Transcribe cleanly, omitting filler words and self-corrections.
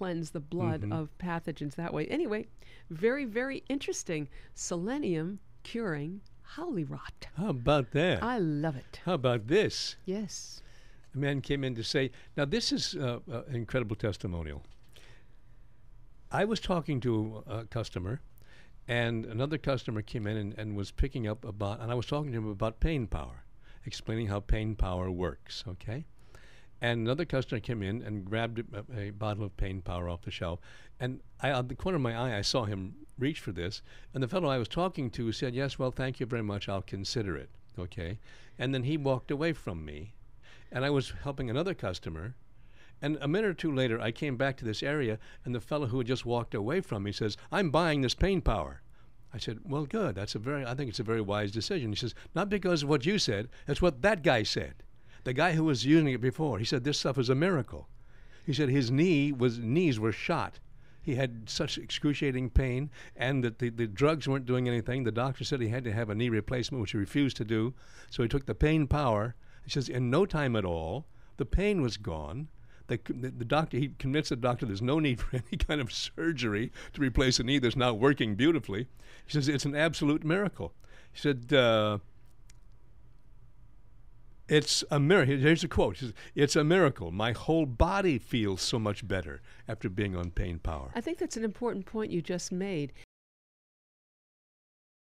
cleanse the blood of pathogens that way. Anyway, very, very interesting. Selenium curing howley rot. How about that? I love it. How about this? Yes. A man came in to say, now this is an incredible testimonial. I was talking to a customer, and another customer came in and was picking up about, and I was talking to him about Pain Power, explaining how Pain Power works, okay? And another customer came in and grabbed a bottle of Pain Power off the shelf. And I, out the corner of my eye, I saw him reach for this. And the fellow I was talking to said, yes, well, thank you very much. I'll consider it. Okay. And then he walked away from me. And I was helping another customer. And a minute or two later, I came back to this area. And the fellow who had just walked away from me says, I'm buying this Pain Power. I said, well, good. That's a very, I think it's a very wise decision. He says, not because of what you said. It's what that guy said. The guy who was using it before, he said, this stuff is a miracle. He said his knees were shot. He had such excruciating pain, and that the drugs weren't doing anything. The doctor said he had to have a knee replacement, which he refused to do. So he took the Pain Power. He says, in no time at all, the pain was gone. The doctor, he convinced the doctor there's no need for any kind of surgery to replace a knee that's now working beautifully. He says, it's an absolute miracle. He said, it's a miracle. Here's a quote. He says, it's a miracle. My whole body feels so much better after being on Pain Power. I think that's an important point you just made.